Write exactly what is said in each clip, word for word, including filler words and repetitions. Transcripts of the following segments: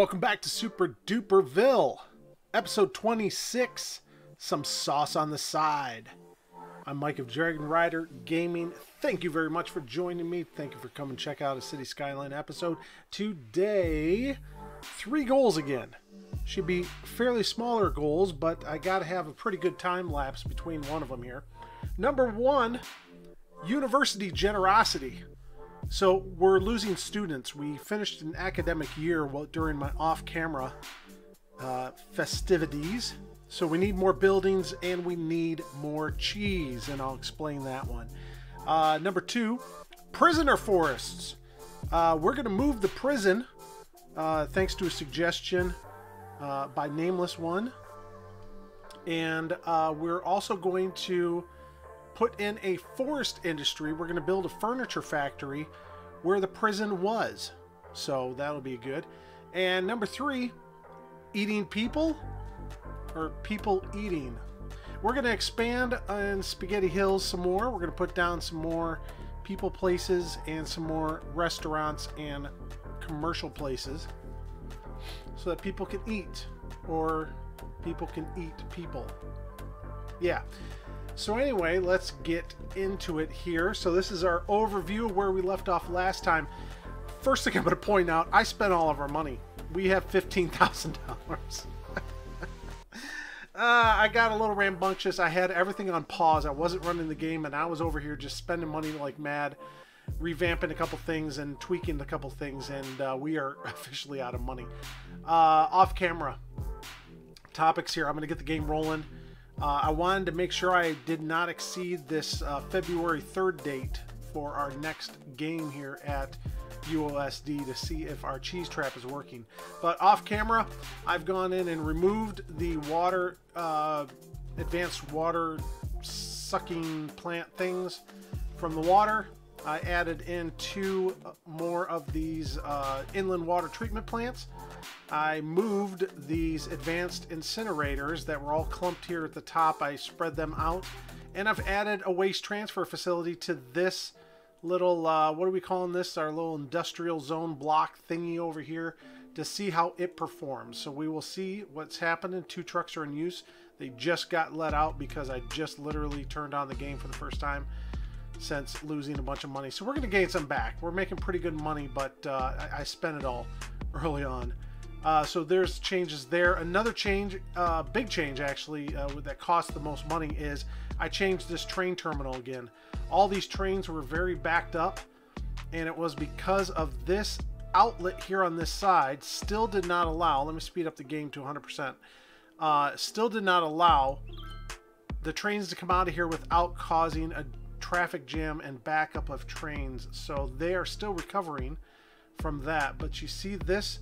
Welcome back to Super-Duperville, episode twenty-six, Some Sauce on the Side. I'm Mike of Dregn Ryder Gaming. Thank you very much for joining me. Thank you for coming to check out a City Skyline episode. Today, three goals again. Should be fairly smaller goals, but I got to have a pretty good time lapse between one of them here. Number one, university generosity. So we're losing students. We finished an academic year during my off-camera uh, festivities. So we need more buildings and we need more cheese, and I'll explain that one. Uh, number two, prisoner forests. Uh, we're gonna move the prison uh, thanks to a suggestion uh, by Nameless One. And uh, we're also going to put in a forest industry. We're going to build a furniture factory where the prison was. So that'll be good. And number three, eating people, or people eating. We're going to expand on Spaghetti Hills some more. We're going to put down some more people places and some more restaurants and commercial places so that people can eat, or people can eat people. Yeah. So anyway, let's get into it here. So this is our overview of where we left off last time. First thing I'm going to point out, I spent all of our money. We have fifteen thousand dollars. uh, I got a little rambunctious. I had everything on pause. I wasn't running the game, and I was over here just spending money like mad, revamping a couple things and tweaking a couple things, and uh, we are officially out of money. Uh, off camera topics here. I'm going to get the game rolling. Uh, I wanted to make sure I did not exceed this uh, February third date for our next game here at U L S D to see if our cheese trap is working. But off camera, I've gone in and removed the water, uh, advanced water sucking plant things from the water. I added in two more of these uh, inland water treatment plants. I moved these advanced incinerators that were all clumped here at the top. I spread them out, and I've added a waste transfer facility to this little, uh, what are we calling this? Our little industrial zone block thingy over here to see how it performs. So we will see what's happening. Two trucks are in use. They just got let out because I just literally turned on the game for the first time since losing a bunch of money. So we're going to gain some back. We're making pretty good money, but uh, I, I spent it all early on. Uh, so there's changes there. Another change, uh, big change actually, uh, that cost the most money is I changed this train terminal again. All these trains were very backed up, and it was because of this outlet here on this side still did not allow, let me speed up the game to one hundred percent, uh, still did not allow the trains to come out of here without causing a traffic jam and backup of trains. So they are still recovering from that. But you see this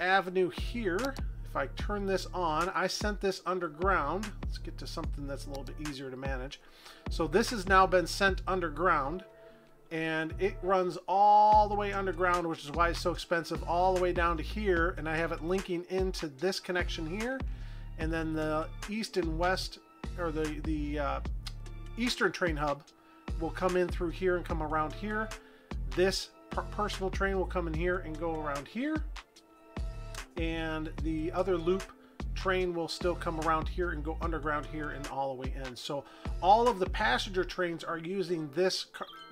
avenue here, if I turn this on, I sent this underground. Let's get to something that's a little bit easier to manage. So this has now been sent underground, and it runs all the way underground, which is why it's so expensive, all the way down to here. And I have it linking into this connection here, and then the east and west, or the the uh, Eastern train hub will come in through here and come around here. This per personal train will come in here and go around here, and the other loop train will still come around here and go underground here and all the way in. So all of the passenger trains are using this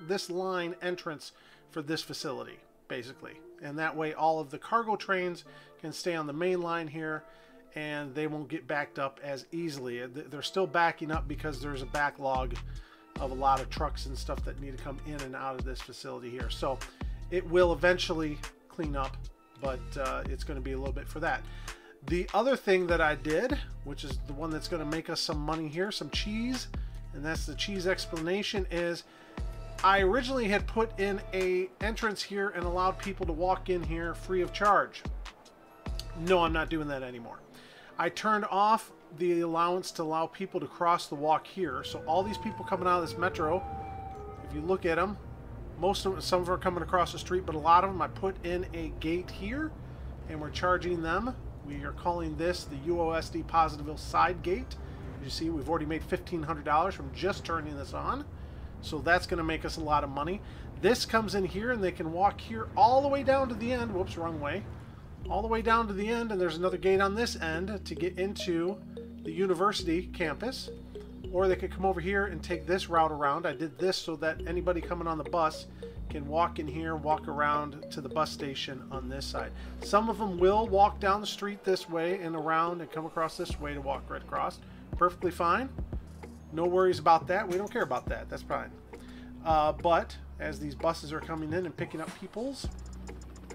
this line entrance for this facility, basically, and that way all of the cargo trains can stay on the main line here, and they won't get backed up as easily. They're still backing up because there's a backlog of a lot of trucks and stuff that need to come in and out of this facility here. So it will eventually clean up, but uh, it's going to be a little bit for that. The other thing that I did, which is the one that's going to make us some money here, some cheese, and that's the cheese explanation, is I originally had put in a entrance here and allowed people to walk in here free of charge. No, I'm not doing that anymore. I turned off the allowance to allow people to cross the walk here. So all these people coming out of this metro, if you look at them, most of them, some of them are coming across the street, but a lot of them I put in a gate here, and we're charging them. We are calling this the U L S D Positiville side gate. As you see, we've already made fifteen hundred dollars from just turning this on. So that's going to make us a lot of money. This comes in here, and they can walk here all the way down to the end. Whoops, wrong way. all the way down to the end, and there's another gate on this end to get into the university campus. Or they could come over here and take this route around. I did this so that anybody coming on the bus can walk in here, walk around to the bus station on this side. Some of them will walk down the street this way and around and come across this way to walk right across. Perfectly fine. No worries about that. We don't care about that. That's fine. Uh, but as these buses are coming in and picking up peoples,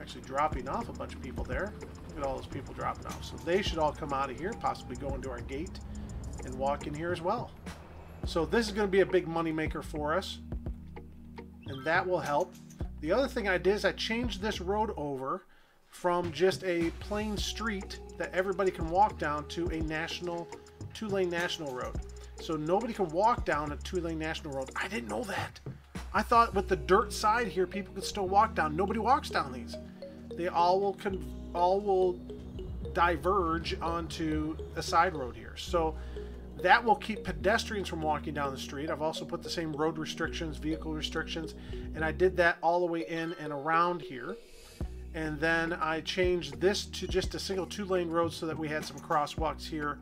actually dropping off a bunch of people there. Look at all those people dropping off. So they should all come out of here, possibly go into our gate and walk in here as well. So this is going to be a big money maker for us, and that will help. The other thing I did is I changed this road over from just a plain street that everybody can walk down to a national, two-lane national road. So nobody can walk down a two-lane national road. I didn't know that. I thought with the dirt side here, people could still walk down. Nobody walks down these. They all will con all will diverge onto a side road here. So that will keep pedestrians from walking down the street. I've also put the same road restrictions, vehicle restrictions, and I did that all the way in and around here. And then I changed this to just a single two-lane road so that we had some crosswalks here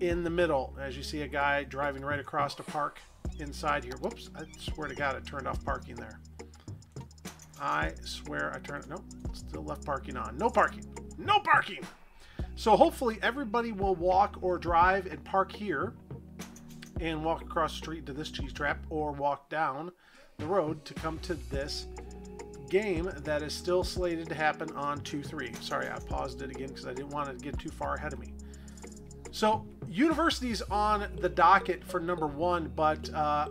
in the middle. As you see, a guy driving right across to park inside here. Whoops, I swear to God, I turned off parking there. I swear I turned, nope, still left parking on. No parking, no parking. So hopefully everybody will walk or drive and park here and walk across the street to this cheese trap or walk down the road to come to this game that is still slated to happen on two three. Sorry, I paused it again because I didn't want to get too far ahead of me. So university's on the docket for number one, but uh,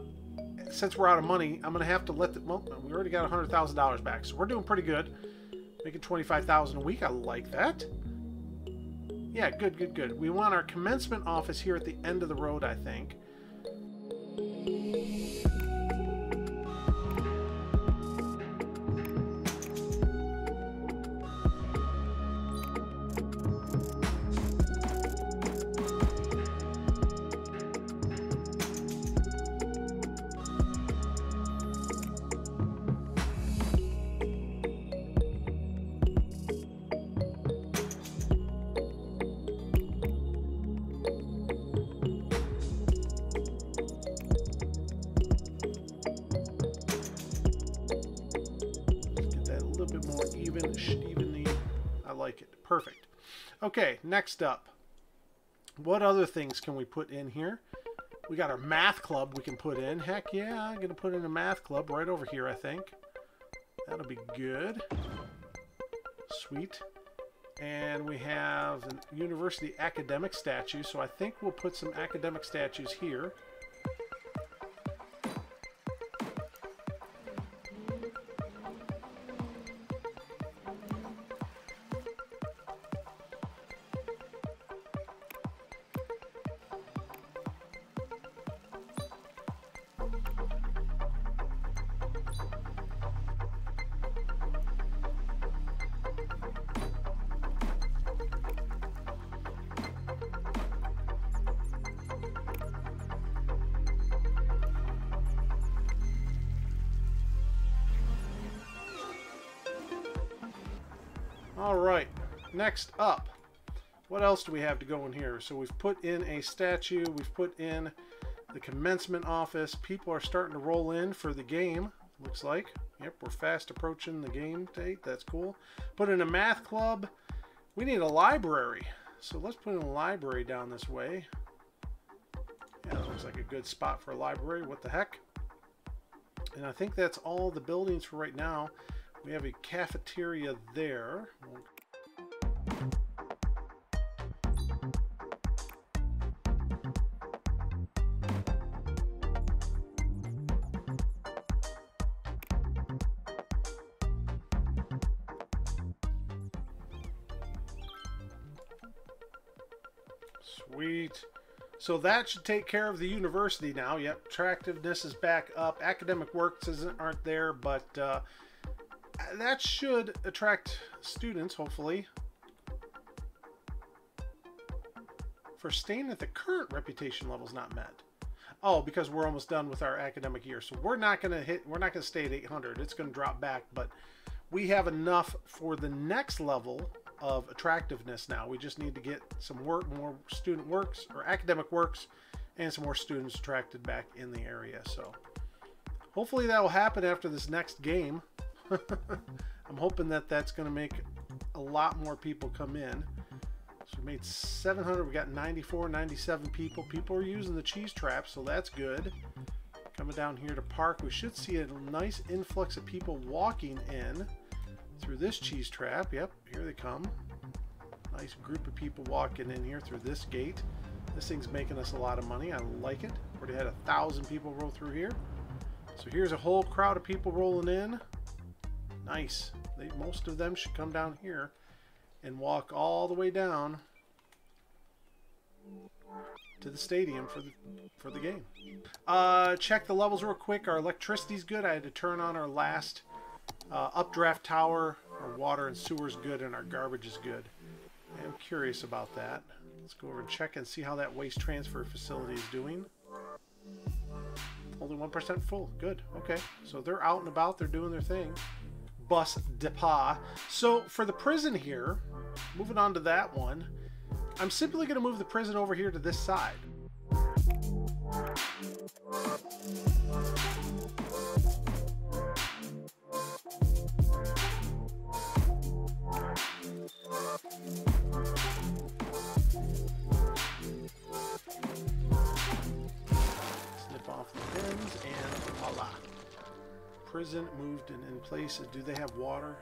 since we're out of money, I'm going to have to let the, well, we already got one hundred thousand dollars back, so we're doing pretty good. Making twenty-five thousand dollars a week, I like that. Yeah, good, good, good. We want our commencement office here at the end of the road, I think. Perfect. Okay, next up, what other things can we put in here? We got our math club we can put in. Heck yeah, I'm gonna put in a math club right over here, I think. That'll be good. Sweet. And we have an university academic statue, so I think we'll put some academic statues here. Alright, next up, what else do we have to go in here? So we've put in a statue, we've put in the commencement office. People are starting to roll in for the game, looks like. Yep, we're fast approaching the game date, that's cool. Put in a math club. We need a library, so let's put in a library down this way. Yeah, that looks like a good spot for a library, what the heck. And I think that's all the buildings for right now. We have a cafeteria there. Sweet. So that should take care of the university now. Yep, attractiveness is back up. Academic works isn't aren't there, but uh, that should attract students, hopefully, for staying at the current reputation levels not met. Oh, because we're almost done with our academic year, so we're not going to hit. We're not going to stay at eight hundred. It's going to drop back, but we have enough for the next level of attractiveness now. We just need to get some work, more student works or academic works, and some more students attracted back in the area. So hopefully that will happen after this next game. I'm hoping that that's going to make a lot more people come in. So we made seven hundred, we got ninety-four, ninety-seven people. People are using the cheese trap, so that's good. Coming down here to park, we should see a nice influx of people walking in through this cheese trap. Yep, here they come. Nice group of people walking in here through this gate. This thing's making us a lot of money. I like it. Already had a thousand people roll through here. So here's a whole crowd of people rolling in. Nice. They, most of them should come down here and walk all the way down to the stadium for the for the game. Uh, check the levels real quick. Our electricity's good. I had to turn on our last uh, updraft tower. Our water and sewer's good, and our garbage is good. I'm curious about that. Let's go over and check and see how that waste transfer facility is doing. Only one percent full. Good. Okay. So they're out and about. They're doing their thing. Bus depot. So for the prison here, moving on to that one, I'm simply going to move the prison over here to this side. Snip off the pins and voila. Prison moved and in place. Do they have water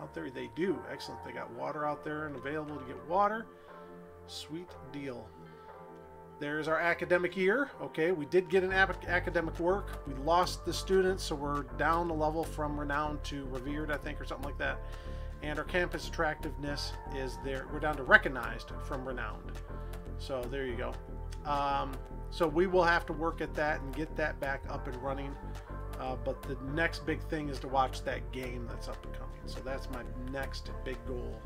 out there? They do. Excellent. They got water out there and available to get water. Sweet deal. There's our academic year. Okay, we did get an academic work. We lost the students, so we're down a level from renowned to revered, I think, or something like that. And our campus attractiveness is there. We're down to recognized from renowned. So there you go. Um, so we will have to work at that and get that back up and running. Uh, but the next big thing is to watch that game that's up and coming. So that's my next big goal.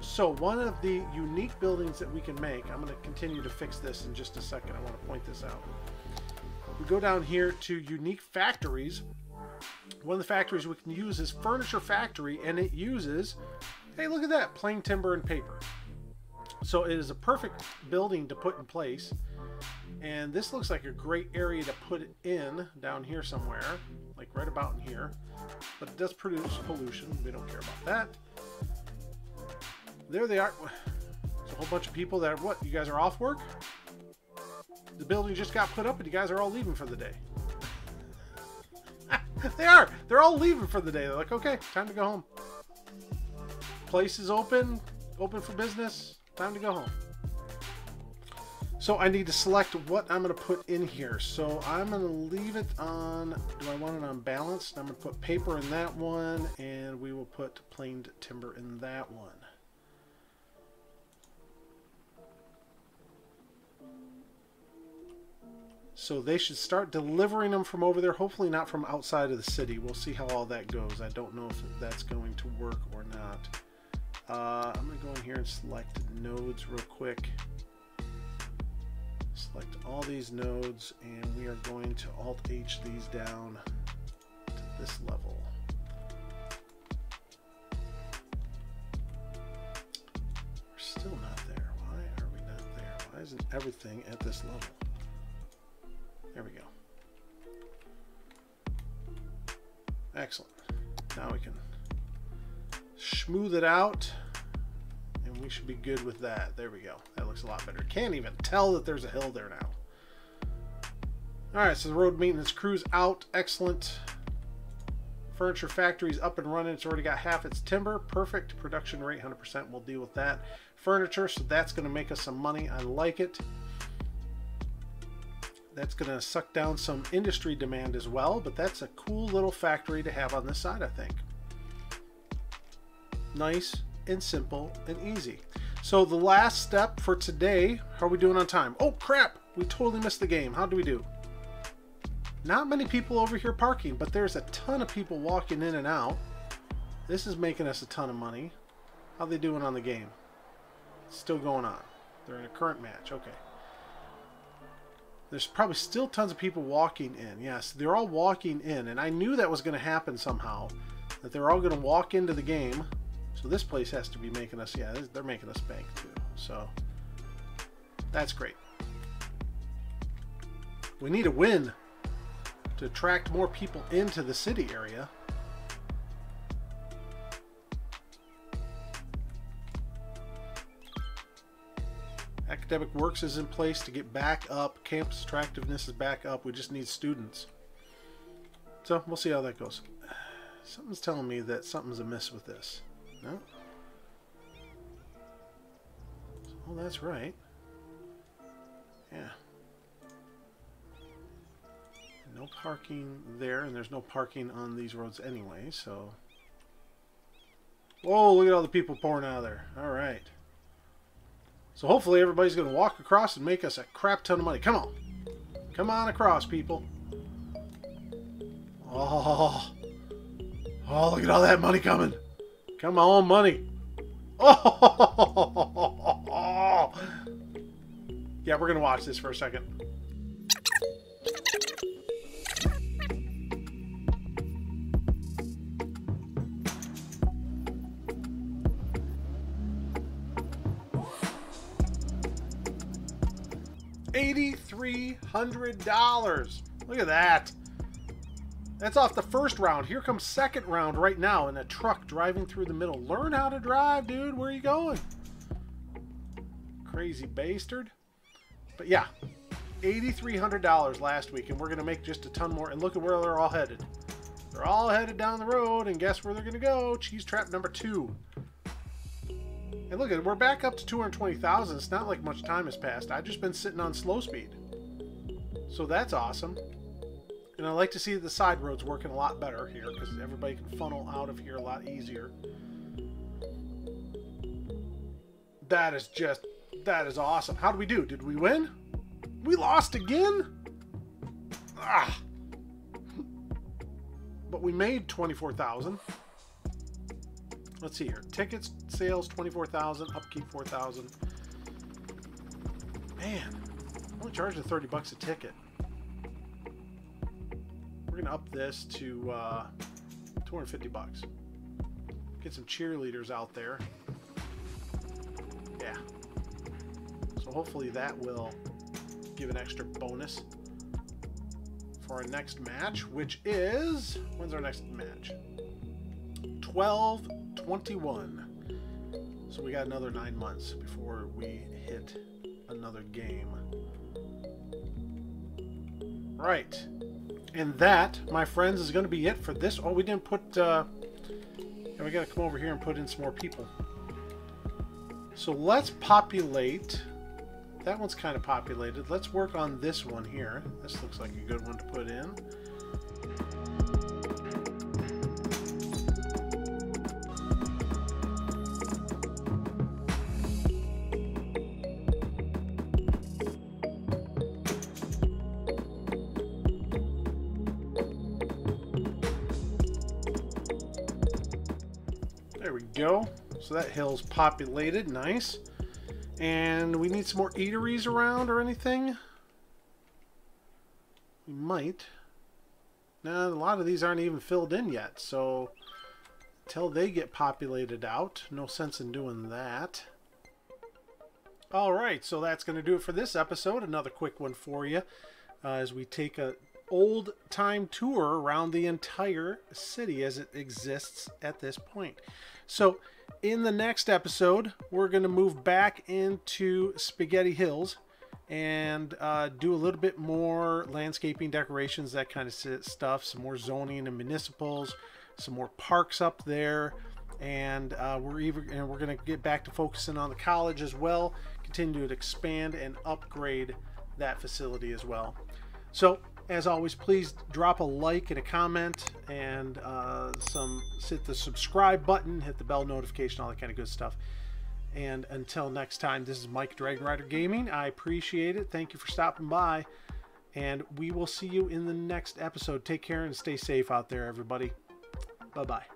So one of the unique buildings that we can make, I'm going to continue to fix this in just a second. I want to point this out. We go down here to unique factories. One of the factories we can use is Furniture Factory, and it uses, hey, look at that, plain timber and paper. So it is a perfect building to put in place. And this looks like a great area to put it in down here somewhere, like right about in here. But it does produce pollution. We don't care about that. There they are. There's a whole bunch of people that are, what, you guys are off work? The building just got put up and you guys are all leaving for the day. They are. They're all leaving for the day. They're like, okay, time to go home. Place is open, open for business. Time to go home. So I need to select what I'm going to put in here. So I'm going to leave it on, do I want it on balanced? I'm going to put paper in that one, and we will put planed timber in that one. So they should start delivering them from over there, hopefully not from outside of the city. We'll see how all that goes. I don't know if that's going to work or not. Uh, I'm going to go in here and select nodes real quick. Select all these nodes, and we are going to Alt-H these down to this level. We're still not there. Why are we not there? Why isn't everything at this level? There we go. Excellent. Now we can smooth it out. We should be good with that. There we go. That looks a lot better. Can't even tell that there's a hill there now. All right, so the road maintenance crew's out. Excellent. Furniture factory's up and running. It's already got half its timber. Perfect. Production rate, one hundred percent. We'll deal with that. Furniture, so that's going to make us some money. I like it. That's going to suck down some industry demand as well, but that's a cool little factory to have on this side, I think. Nice. And simple and easy. So the last step for today, how are we doing on time? Oh crap, we totally missed the game. How do we do? Not many people over here parking, but there's a ton of people walking in and out. This is making us a ton of money. How are they doing on the game? It's still going on. They're in a current match. Okay. There's probably still tons of people walking in. Yes, they're all walking in, and I knew that was going to happen somehow, that they're all going to walk into the game. So this place has to be making us, yeah, they're making us bank too. So that's great. We need a win to attract more people into the city area. Academic Works is in place to get back up. Campus attractiveness is back up. We just need students. So we'll see how that goes. Something's telling me that something's amiss with this. No? Well, that's right. Yeah. No parking there, and there's no parking on these roads anyway, so... Whoa, look at all the people pouring out of there. All right. So hopefully everybody's going to walk across and make us a crap ton of money. Come on. Come on across, people. Oh. Oh, look at all that money coming. Come on, money. Oh. Yeah, we're going to watch this for a second. eight thousand three hundred dollars. Look at that. That's off the first round. Here comes second round right now in a truck driving through the middle. Learn how to drive, dude. Where are you going? Crazy bastard. But yeah, eight thousand three hundred dollars last week, and we're going to make just a ton more. And look at where they're all headed. They're all headed down the road, and guess where they're going to go? Cheese trap number two. And look at it, we're back up to two hundred twenty thousand. It's not like much time has passed. I've just been sitting on slow speed. So that's awesome. And I like to see the side roads working a lot better here because everybody can funnel out of here a lot easier. That is just, that is awesome. How do we do? Did we win? We lost again? Ah. But we made twenty-four thousand. Let's see here. Tickets, sales, twenty-four thousand, upkeep, four thousand. Man, I'm only charging thirty bucks a ticket. We're gonna up this to uh, two hundred fifty bucks. Get some cheerleaders out there. Yeah. So hopefully that will give an extra bonus for our next match, which is, when's our next match? twelve twenty-one. So we got another nine months before we hit another game. Right. And that, my friends, is going to be it for this. Oh, we didn't put... Uh, yeah, we got to come over here and put in some more people. So let's populate. That one's kind of populated. Let's work on this one here. This looks like a good one to put in. Go. So that hill's populated. Nice. And we need some more eateries around or anything? We might. Now, a lot of these aren't even filled in yet, so until they get populated out, no sense in doing that. Alright, so that's going to do it for this episode. Another quick one for you uh, as we take a old-time tour around the entire city as it exists at this point. So in the next episode, we're going to move back into Spaghetti Hills and uh, do a little bit more landscaping, decorations, that kind of stuff, some more zoning and municipals, some more parks up there, and uh, we're even and we're going to get back to focusing on the college as well, continue to expand and upgrade that facility as well. So as always, please drop a like and a comment and uh, some hit the subscribe button, hit the bell notification, all that kind of good stuff. And until next time, this is Mike, Dregn Ryder Gaming. I appreciate it. Thank you for stopping by. And we will see you in the next episode. Take care and stay safe out there, everybody. Bye-bye.